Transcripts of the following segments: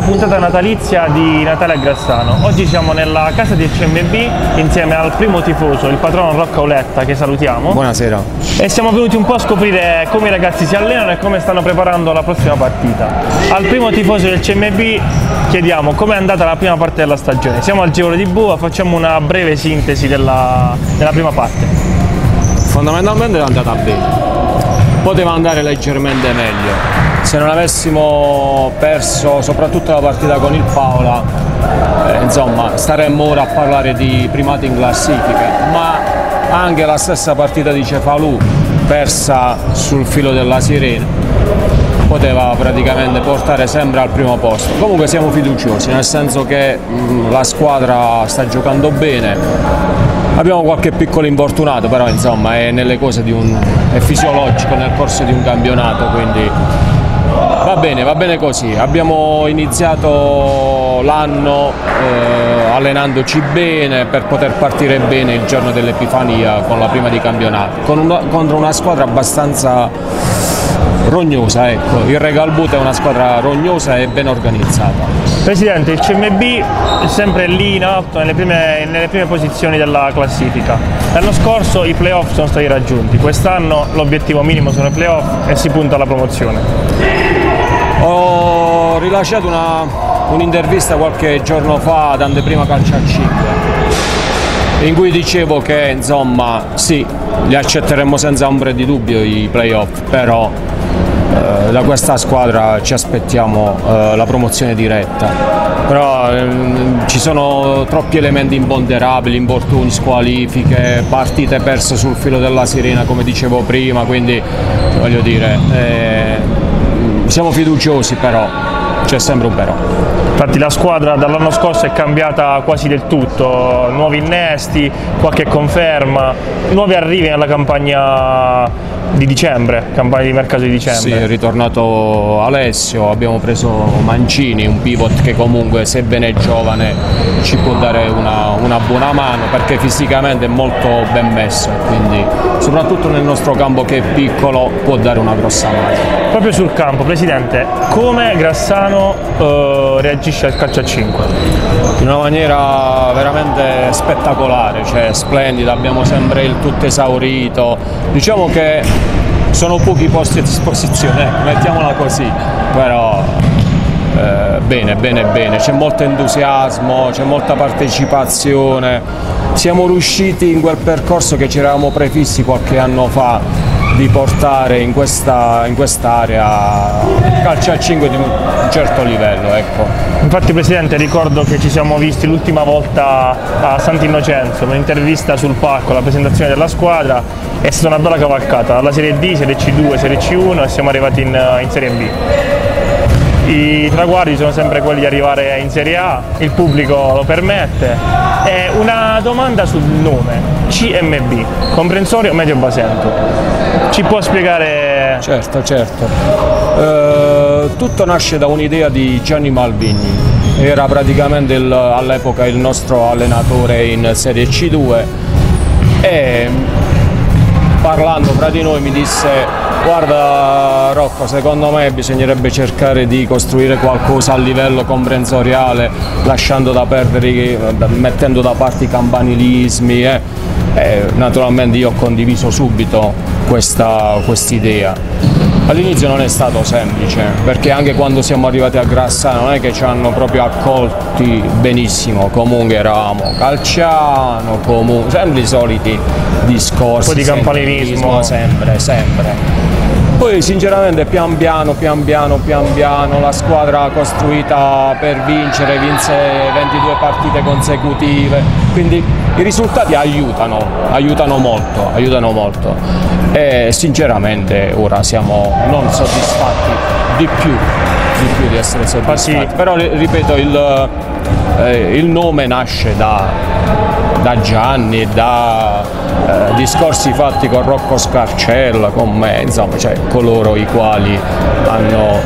questa puntata natalizia di Natale a Grassano. Oggi siamo nella casa del CMB insieme al primo tifoso, il patrono Rocco Auletta, che salutiamo. Buonasera. E siamo venuti un po' a scoprire come i ragazzi si allenano e come stanno preparando la prossima partita. Al primo tifoso del CMB chiediamo com'è andata la prima parte della stagione. Siamo al Giro di Bua, facciamo una breve sintesi della prima parte. Fondamentalmente è andata bene. Poteva andare leggermente meglio. Se non avessimo perso soprattutto la partita con il Paola, insomma, staremmo ora a parlare di primati in classifica, ma anche la stessa partita di Cefalù, persa sul filo della sirena, poteva praticamente portare sempre al primo posto. Comunque siamo fiduciosi, nel senso che la squadra sta giocando bene. Abbiamo qualche piccolo infortunato, però insomma è nelle cose è fisiologico nel corso di un campionato, quindi va bene così. Abbiamo iniziato l'anno allenandoci bene per poter partire bene il giorno dell'Epifania con la prima di campionato, contro una squadra abbastanza rognosa, ecco. Il Regalbuto è una squadra rognosa e ben organizzata. Presidente, il CMB è sempre lì in alto, nelle prime posizioni della classifica. L'anno scorso i playoff sono stati raggiunti, quest'anno l'obiettivo minimo sono i playoff e si punta alla promozione. Ho rilasciato un'intervista qualche giorno fa ad Anteprima Calcio a 5, in cui dicevo che insomma sì, li accetteremmo senza ombra di dubbio i playoff, però da questa squadra ci aspettiamo la promozione diretta, però ci sono troppi elementi imponderabili, infortuni, squalifiche, partite perse sul filo della sirena come dicevo prima, quindi voglio dire, siamo fiduciosi, però c'è sempre un però. Infatti la squadra dall'anno scorso è cambiata quasi del tutto, nuovi innesti, qualche conferma, nuovi arrivi nella campagna di dicembre, campagna di mercato di dicembre. Sì, è ritornato Alessio, abbiamo preso Mancini, un pivot che comunque, sebbene giovane, ci può dare una buona mano perché fisicamente è molto ben messo, quindi soprattutto nel nostro campo che è piccolo può dare una grossa mano. Proprio sul campo, Presidente, come Grassano reagisce al calcio a 5? In una maniera veramente spettacolare, cioè splendida, abbiamo sempre il tutto esaurito, diciamo che sono pochi posti a disposizione, mettiamola così, però bene, c'è molto entusiasmo, c'è molta partecipazione, siamo riusciti in quel percorso che ci eravamo prefissi qualche anno fa di portare in quest'area calcio a 5 di un certo livello, ecco. Infatti Presidente, ricordo che ci siamo visti l'ultima volta a Sant'Innocenzo, un'intervista sul palco, la presentazione della squadra, è stata una bella cavalcata, dalla Serie D, Serie C2, Serie C1 e siamo arrivati in Serie B. I traguardi sono sempre quelli di arrivare in Serie A, il pubblico lo permette. E una domanda sul nome, CMB, Comprensorio Medio Basento, ci può spiegare? Certo. Tutto nasce da un'idea di Gianni Malvigni, era praticamente all'epoca il nostro allenatore in Serie C2 e parlando fra di noi mi disse: guarda Rocco, secondo me bisognerebbe cercare di costruire qualcosa a livello comprensoriale, lasciando da perdere, mettendo da parte i campanilismi. Naturalmente io ho condiviso subito quest'idea. All'inizio non è stato semplice, perché anche quando siamo arrivati a Grassano non è che ci hanno proprio accolti benissimo, comunque eravamo calciano, comunque sempre i soliti discorsi, un po' di campanilismo sempre. Poi sinceramente pian piano la squadra costruita per vincere, vinse 22 partite consecutive, quindi i risultati aiutano molto e sinceramente ora siamo non soddisfatti di più di essere soddisfatti, sì. Però ripeto, il nome nasce da Gianni, da discorsi fatti con Rocco Scarcella, con me, insomma, cioè coloro i quali hanno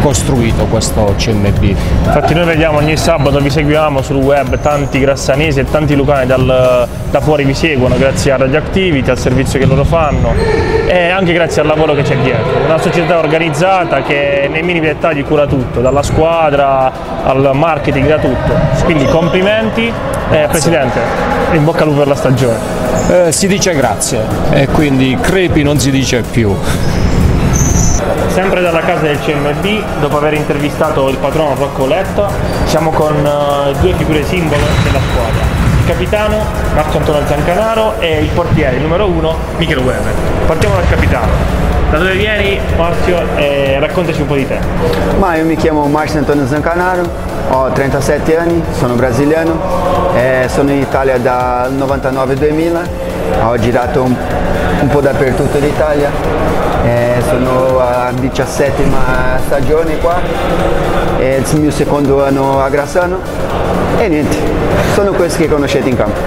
costruito questo CMB. Infatti noi vediamo ogni sabato, vi seguiamo sul web, tanti grassanesi e tanti lucani da fuori vi seguono grazie a Radio Activity, al servizio che loro fanno. anche grazie al lavoro che c'è dietro, una società organizzata che nei minimi dettagli cura tutto, dalla squadra al marketing, da tutto, quindi complimenti. Presidente, in bocca al lupo per la stagione. Si dice grazie e quindi crepi non si dice più. Sempre dalla casa del CMB, dopo aver intervistato il patrono Rocco Auletta, siamo con due figure simbolo della squadra, il capitano Marco Antonio Zancanaro e il portiere, il numero 1, Michele Weber. Partiamo dal capitano. Da dove vieni, Marcio, e raccontaci un po' di te. Ma io mi chiamo Marcio Antonio Zancanaro, ho 37 anni, sono brasiliano, sono in Italia dal 99-2000, ho girato un po' dappertutto l'Italia, sono a 17ª stagione qua, è il mio secondo anno a Grassano e niente, sono questi che conoscete in campo.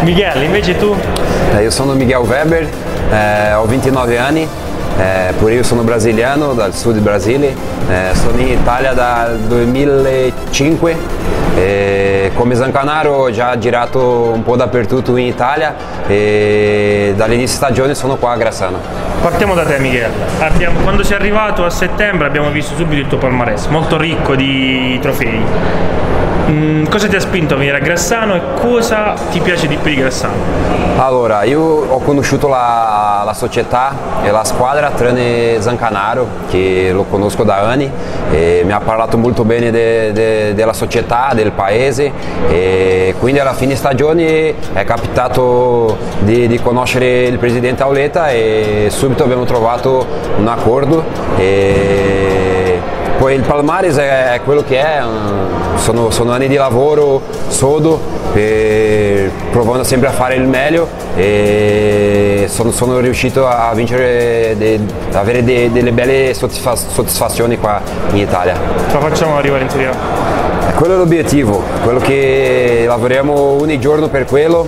Miguel, invece tu? Io sono Miguel Weber, ho 29 anni. Pure io sono brasiliano, dal sud del Brasile, sono in Italia dal 2005, come Zancanaro ho già girato un po' dappertutto in Italia e dall'inizio stagione sono qua a Grassano. Partiamo da te, Miguel. Quando sei arrivato a settembre abbiamo visto subito il tuo palmarès, molto ricco di trofei. Cosa ti ha spinto a venire a Grassano e cosa ti piace di più di Grassano? Allora, io ho conosciuto la società e la squadra tranne Zancanaro, che lo conosco da anni, e mi ha parlato molto bene della società, del paese, e quindi alla fine stagione è capitato di conoscere il presidente Auletta e subito abbiamo trovato un accordo. Poi il palmarès è quello che è, sono anni di lavoro sodo, provando sempre a fare il meglio e sono riuscito a vincere, ad avere delle belle soddisfazioni qua in Italia. Ce la facciamo arrivare in Serie A? Quello è l'obiettivo, quello che lavoriamo ogni giorno per quello.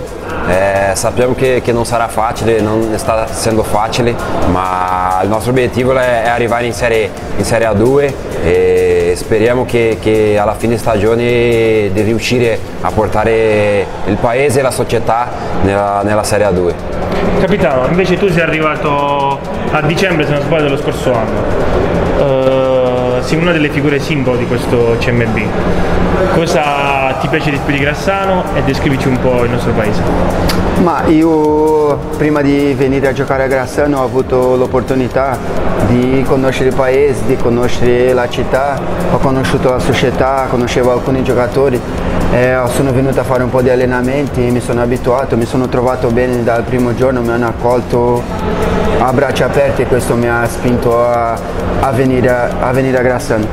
Sappiamo che non sarà facile, non sta essendo facile, ma il nostro obiettivo è arrivare in Serie A2 e speriamo che alla fine stagione di riuscire a portare il paese e la società nella Serie A2. Capitano, invece tu sei arrivato a dicembre, se non sbaglio, dello scorso anno, sei una delle figure simbolo di questo CMB. Cosa ti piace di più di Grassano e descrivici un po' il nostro paese? Ma io prima di venire a giocare a Grassano ho avuto l'opportunità di conoscere il paese, di conoscere la città, ho conosciuto la società, conoscevo alcuni giocatori, sono venuto a fare un po' di allenamenti, mi sono abituato, mi sono trovato bene dal primo giorno, mi hanno accolto a braccia aperte e questo mi ha spinto a venire a Grassano.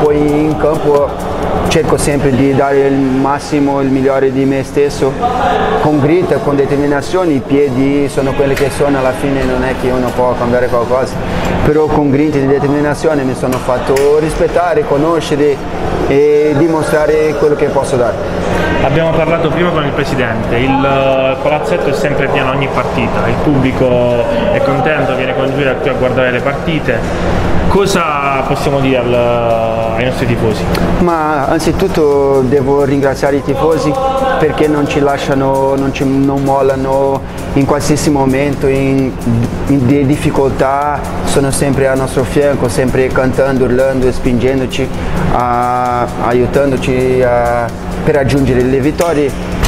Poi in campo cerco sempre di dare il massimo, il migliore di me stesso, con grinta, con determinazione, i piedi sono quelli che sono, alla fine non è che uno può cambiare qualcosa, però con grinta e determinazione mi sono fatto rispettare, conoscere e dimostrare quello che posso dare. Abbiamo parlato prima con il presidente, il palazzetto è sempre pieno ogni partita, il pubblico è contento, viene con lui qui a guardare le partite. Cosa possiamo dire ai nostri tifosi? Ma anzitutto devo ringraziare i tifosi perché non ci lasciano, non mollano in qualsiasi momento, in difficoltà, sono sempre al nostro fianco, sempre cantando, urlando, spingendoci, aiutandoci per raggiungere le vittorie.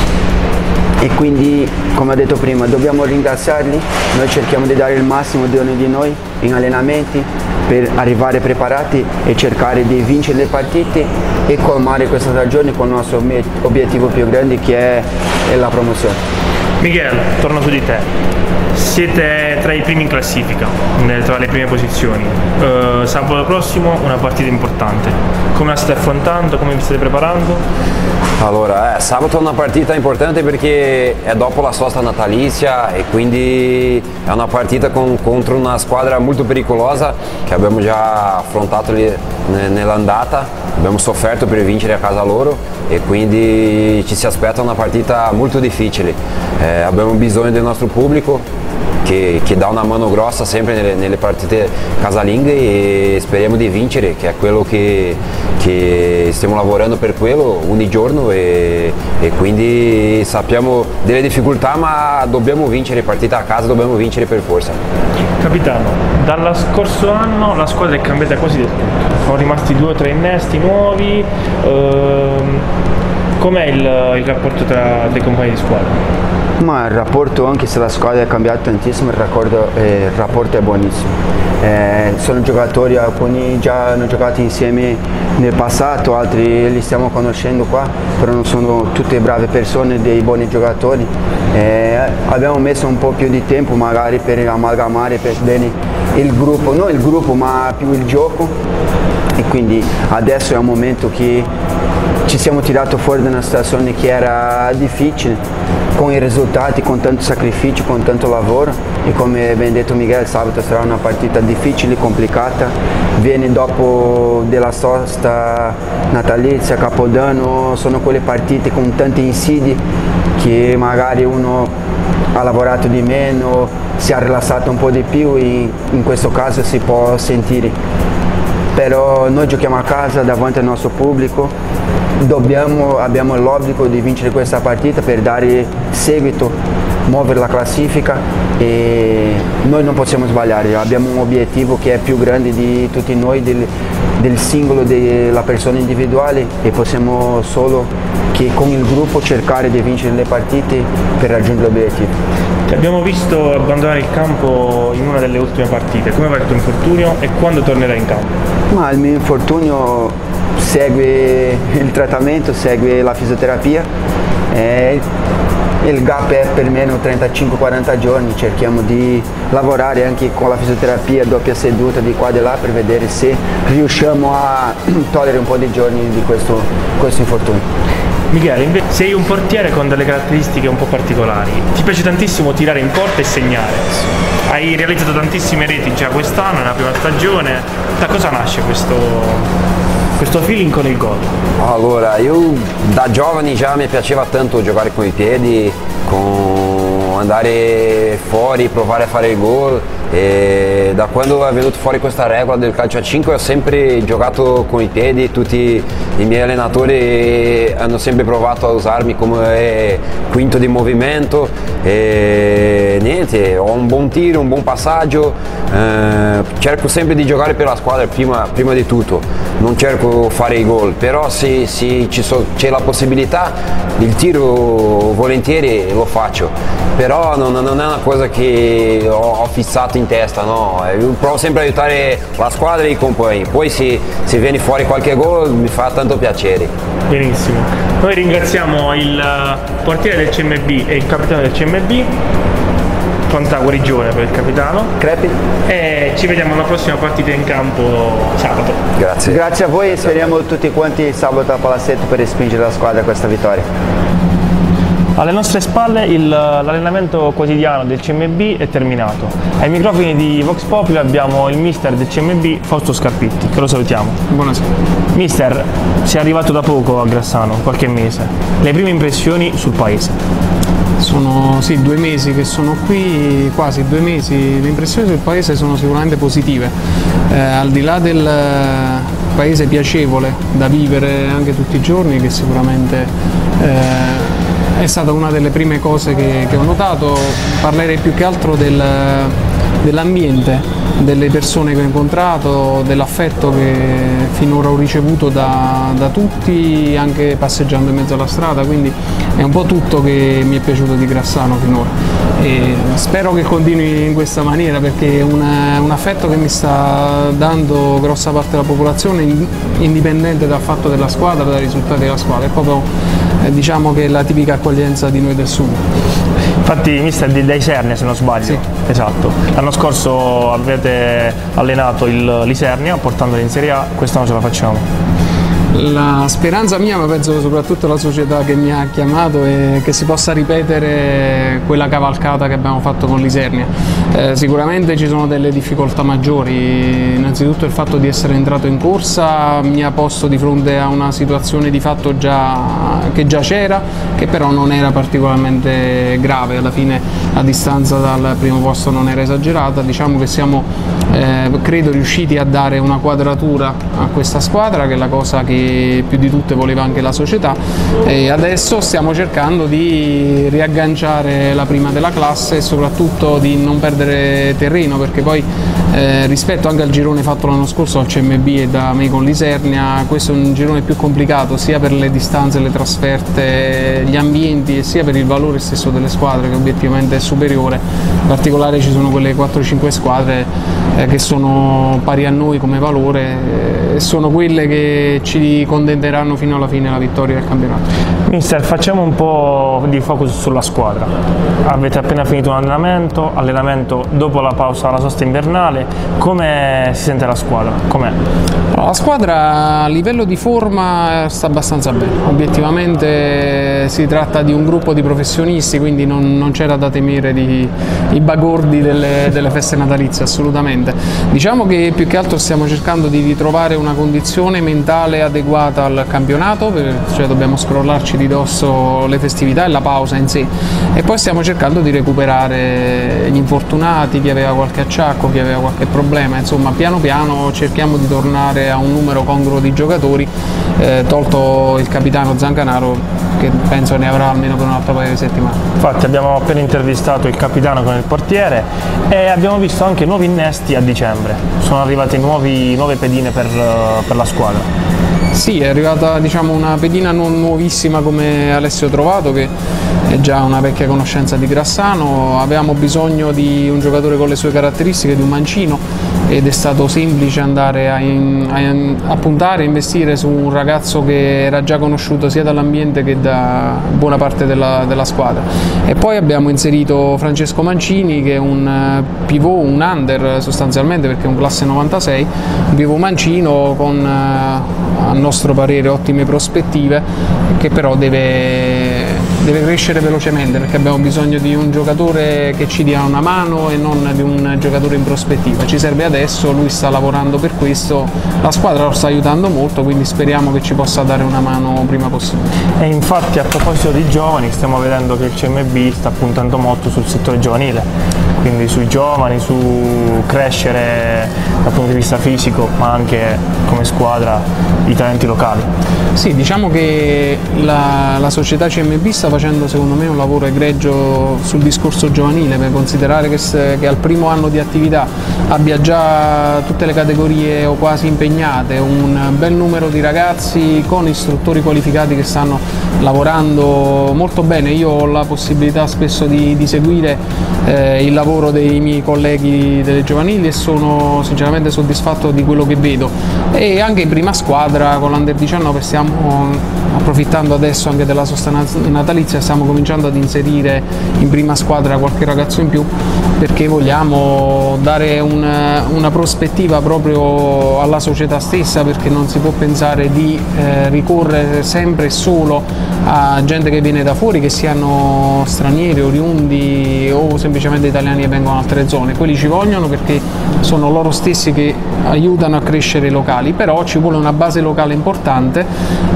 E quindi, come ho detto prima, dobbiamo ringraziarli, noi cerchiamo di dare il massimo di ognuno di noi in allenamenti per arrivare preparati e cercare di vincere le partite e colmare questa stagione con il nostro obiettivo più grande che è la promozione. Miguel, torno su di te, siete tra i primi in classifica, tra le prime posizioni, sabato prossimo una partita importante, come la state affrontando, come vi state preparando? Allora, sabato è una partita importante perché è dopo la sosta natalizia e quindi è una partita contro una squadra molto pericolosa che abbiamo già affrontato nell'andata, abbiamo sofferto per vincere a casa loro e quindi ci si aspetta una partita molto difficile, abbiamo bisogno del nostro pubblico. che dà una mano grossa sempre nelle partite casalinghe, e speriamo di vincere, che è quello che stiamo lavorando per quello ogni giorno, e quindi sappiamo delle difficoltà, ma dobbiamo vincere, partita a casa dobbiamo vincere per forza. Capitano, dallo scorso anno la squadra è cambiata quasi del tutto, sono rimasti 2 o 3 innesti nuovi, com'è il rapporto tra le compagne di squadra? Ma il rapporto, anche se la squadra è cambiata tantissimo, il rapporto è buonissimo. Sono giocatori, alcuni già hanno giocato insieme nel passato, altri li stiamo conoscendo qua, però non sono tutte brave persone, dei buoni giocatori. Abbiamo messo un po' più di tempo magari per amalgamare, per bene il gruppo, non il gruppo ma più il gioco, e quindi adesso è un momento che ci siamo tirati fuori da una situazione che era difficile, con i risultati, con tanto sacrificio, con tanto lavoro, e come ben detto Miguel, sabato sarà una partita difficile, complicata, viene dopo della sosta natalizia, Capodanno, sono quelle partite con tanti insidi che magari uno ha lavorato di meno, si è rilassato un po' di più, e in questo caso si può sentire, però noi giochiamo a casa davanti al nostro pubblico. Abbiamo l'obbligo di vincere questa partita per dare seguito, muovere la classifica, e noi non possiamo sbagliare, abbiamo un obiettivo che è più grande di tutti noi, del singolo, della persona individuale, e possiamo solo che con il gruppo cercare di vincere le partite per raggiungere l'obiettivo. Ti abbiamo visto abbandonare il campo in una delle ultime partite, come va il tuo infortunio e quando tornerai in campo? Ma il mio infortunio segue il trattamento, segue la fisioterapia, il gap è per meno 35-40 giorni, cerchiamo di lavorare anche con la fisioterapia, doppia seduta di qua e di là, per vedere se riusciamo a togliere un po' di giorni di questo infortunio. Michele, invece sei un portiere con delle caratteristiche un po' particolari, ti piace tantissimo tirare in porta e segnare, hai realizzato tantissime reti già quest'anno, nella prima stagione, da cosa nasce questo feeling con il gol? Allora, io da giovane già mi piaceva tanto giocare con i piedi, con andare fuori, provare a fare il gol, e da quando è venuta fuori questa regola del calcio a 5 ho sempre giocato con i piedi, tutti i miei allenatori hanno sempre provato a usarmi come quinto di movimento, e niente, ho un buon tiro, un buon passaggio, cerco sempre di giocare per la squadra prima di tutto, non cerco fare i gol, però se c'è la possibilità il tiro volentieri lo faccio, però non è una cosa che ho fissato in testa, no, io provo sempre a aiutare la squadra e i compagni, poi se viene fuori qualche gol mi fa tanto piacere. Benissimo, noi ringraziamo il portiere del CMB e il capitano del CMB, Pantagorigione per il capitano Crepi, e ci vediamo alla prossima partita in campo sabato. Grazie a voi e speriamo tutti quanti sabato a Palazzetto per respingere la squadra a questa vittoria. Alle nostre spalle l'allenamento quotidiano del CMB è terminato. Ai microfoni di Vox Populi abbiamo il mister del CMB, Fausto Scarpetti, che lo salutiamo. Buonasera. Mister, sei arrivato da poco a Grassano, qualche mese. Le prime impressioni sul paese? Sono sì, 2 mesi che sono qui, quasi 2 mesi. Le impressioni sul paese sono sicuramente positive. Al di là del paese piacevole da vivere anche tutti i giorni, che sicuramente è stata una delle prime cose che ho notato, parlerei più che altro dell'ambiente, delle persone che ho incontrato, dell'affetto che finora ho ricevuto da tutti, anche passeggiando in mezzo alla strada, quindi è un po' tutto che mi è piaciuto di Grassano finora, e spero che continui in questa maniera, perché è un affetto che mi sta dando grossa parte della popolazione, indipendente dal fatto della squadra, dai risultati della squadra, è proprio, diciamo, che è la tipica accoglienza di noi del sud. Infatti mister, da Isernia se non sbaglio, sì. Esatto, l'anno scorso avete allenato l'Isernia portandola in Serie A, quest'anno ce la facciamo. La speranza mia, ma penso soprattutto la società che mi ha chiamato, è che si possa ripetere quella cavalcata che abbiamo fatto con Lisernia. Sicuramente ci sono delle difficoltà maggiori, innanzitutto il fatto di essere entrato in corsa mi ha posto di fronte a una situazione di fatto che già c'era, che però non era particolarmente grave, alla fine a distanza dal primo posto non era esagerata, diciamo che siamo credo riusciti a dare una quadratura a questa squadra, che è la cosa che più di tutte voleva anche la società, e adesso stiamo cercando di riagganciare la prima della classe e soprattutto di non perdere terreno, perché poi rispetto anche al girone fatto l'anno scorso al CMB e da Meicon Lisernia, questo è un girone più complicato sia per le distanze, le trasferte, gli ambienti e sia per il valore stesso delle squadre, che obiettivamente è superiore. In particolare ci sono quelle 4-5 squadre che sono pari a noi come valore e sono quelle che ci contenderanno fino alla fine la vittoria del campionato. Mister, facciamo un po' di focus sulla squadra. Avete appena finito un allenamento dopo la pausa alla sosta invernale, come si sente la squadra? Com'è? La squadra a livello di forma sta abbastanza bene, obiettivamente si tratta di un gruppo di professionisti, quindi non c'era da temere i bagordi delle feste natalizie, assolutamente. Diciamo che più che altro stiamo cercando di ritrovare una condizione mentale adeguata al campionato, cioè dobbiamo scrollarci di dosso le festività e la pausa in sé, e poi stiamo cercando di recuperare gli infortunati, chi aveva qualche acciacco, chi aveva qualche problema, insomma piano piano cerchiamo di tornare a un numero congruo di giocatori, tolto il capitano Zancanaro, che penso ne avrà almeno per un'altra paio di settimane. Infatti abbiamo appena intervistato il capitano con il portiere e abbiamo visto anche nuovi innesti a dicembre, sono arrivate nuove pedine per la squadra. Sì, è arrivata diciamo una pedina non nuovissima come Alessio Trovato, che è già una vecchia conoscenza di Grassano. Avevamo bisogno di un giocatore con le sue caratteristiche, di un mancino, ed è stato semplice andare a puntare e investire su un ragazzo che era già conosciuto sia dall'ambiente che da buona parte della squadra. E poi abbiamo inserito Francesco Mancini, che è un pivot, un under sostanzialmente, perché è un classe 96, un pivot mancino con a nostro parere ottime prospettive, che però deve crescere velocemente, perché abbiamo bisogno di un giocatore che ci dia una mano e non di un giocatore in prospettiva. Ci serve adesso, lui sta lavorando per questo, la squadra lo sta aiutando molto, quindi speriamo che ci possa dare una mano prima possibile. E infatti a proposito di giovani, stiamo vedendo che il CMB sta puntando molto sul settore giovanile, quindi sui giovani, su crescere dal punto di vista fisico, ma anche come squadra i talenti locali. Sì, diciamo che la società CMB sta facendo secondo me un lavoro egregio sul discorso giovanile, per considerare che al primo anno di attività abbia già tutte le categorie o quasi impegnate, un bel numero di ragazzi con istruttori qualificati che stanno lavorando molto bene. Io ho la possibilità spesso di seguire il lavoro dei miei colleghi delle giovanili e sono sinceramente soddisfatto di quello che vedo, e anche in prima squadra con l'Under 19 stiamo approfittando adesso anche della sosta natalizia, stiamo cominciando ad inserire in prima squadra qualche ragazzo in più, perché vogliamo dare una prospettiva proprio alla società stessa, perché non si può pensare di ricorrere sempre e solo a gente che viene da fuori, che siano stranieri, oriundi o semplicemente italiani che vengono da altre zone. Quelli ci vogliono perché sono loro stessi che aiutano a crescere i locali, però ci vuole una base locale importante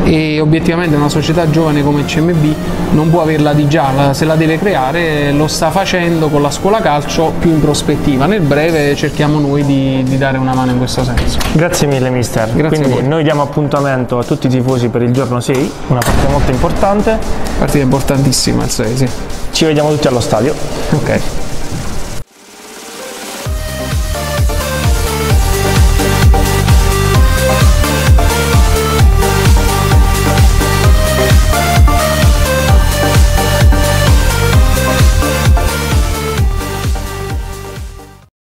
e obiettivamente una società giovane come CMB non può averla di già, se la deve creare lo sta facendo con la scuola calcio più in prospettiva. Nel breve cerchiamo noi di dare una mano in questo senso. Grazie mille mister. Grazie. Quindi noi diamo appuntamento a tutti i tifosi per il giorno 6, una partita molto importante. Partita importantissima il 6, sì. Ci vediamo tutti allo stadio. Ok.